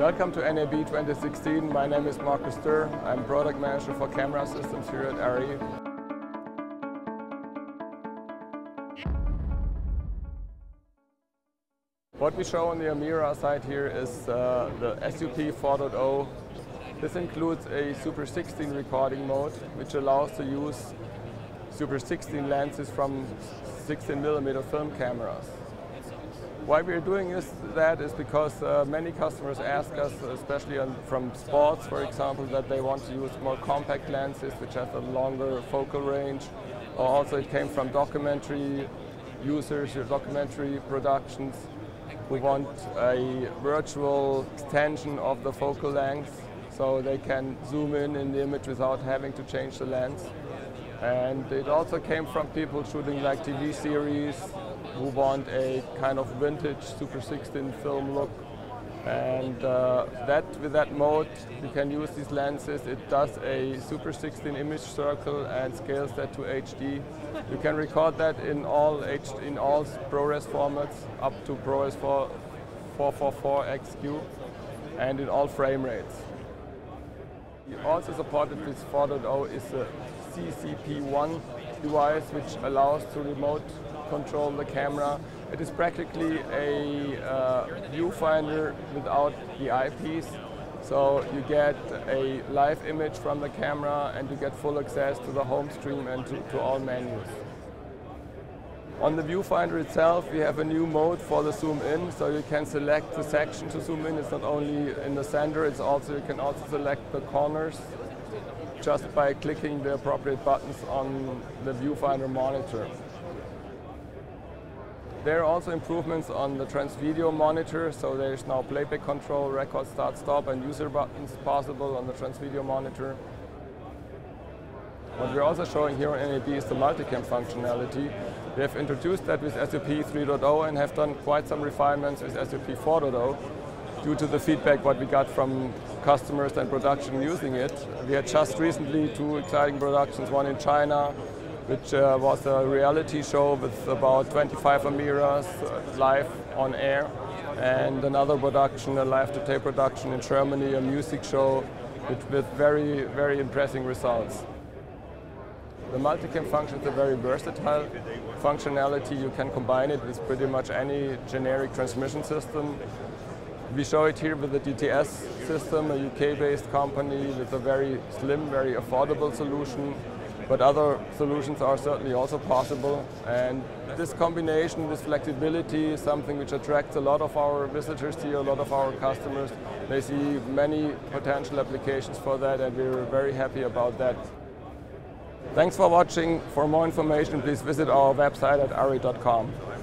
Welcome to NAB 2016. My name is Markus Dürr. I'm product manager for camera systems here at ARRI. What we show on the AMIRA side here is the SUP 4.0. This includes a Super 16 recording mode, which allows to use Super 16 lenses from 16mm film cameras. Why we are doing that is because many customers ask us, especially from sports, for example, that they want to use more compact lenses which have a longer focal range. Or also it came from documentary users, documentary productions, who want a virtual extension of the focal length, so they can zoom in the image without having to change the lens. And it also came from people shooting like TV series, who want a kind of vintage Super 16 film look, and with that mode you can use these lenses. It does a Super 16 image circle and scales that to HD. You can record that in all ProRes formats up to ProRes 444 XQ and in all frame rates. Also supported with 4.0 is the CCP1 device, which allows to remote control the camera. It is practically a viewfinder without the eyepiece, so you get a live image from the camera and you get full access to the home stream and to all menus. On the viewfinder itself, we have a new mode for the zoom in, so you can select the section to zoom in. It's not only in the center, it's also, you can also select the corners just by clicking the appropriate buttons on the viewfinder monitor. There are also improvements on the transvideo monitor, so there is now playback control, record, start, stop, and user buttons possible on the transvideo monitor. What we're also showing here on NAB is the Multicam functionality. We have introduced that with SUP 3.0 and have done quite some refinements with SUP 4.0. Due to the feedback what we got from customers and production using it. We had just recently two exciting productions, one in China, which was a reality show with about 25 AMIRAs live on air, and another production, a live-to-tape production in Germany, a music show with very, very impressive results. The Multicam function is a very versatile functionality. You can combine it with pretty much any generic transmission system. We show it here with the DTS system, a UK-based company with a very slim, very affordable solution. But other solutions are certainly also possible, and this combination with flexibility is something which attracts a lot of our visitors here, a lot of our customers. They see many potential applications for that, and we're very happy about that. Thanks for watching. For more information, please visit our website at arri.com.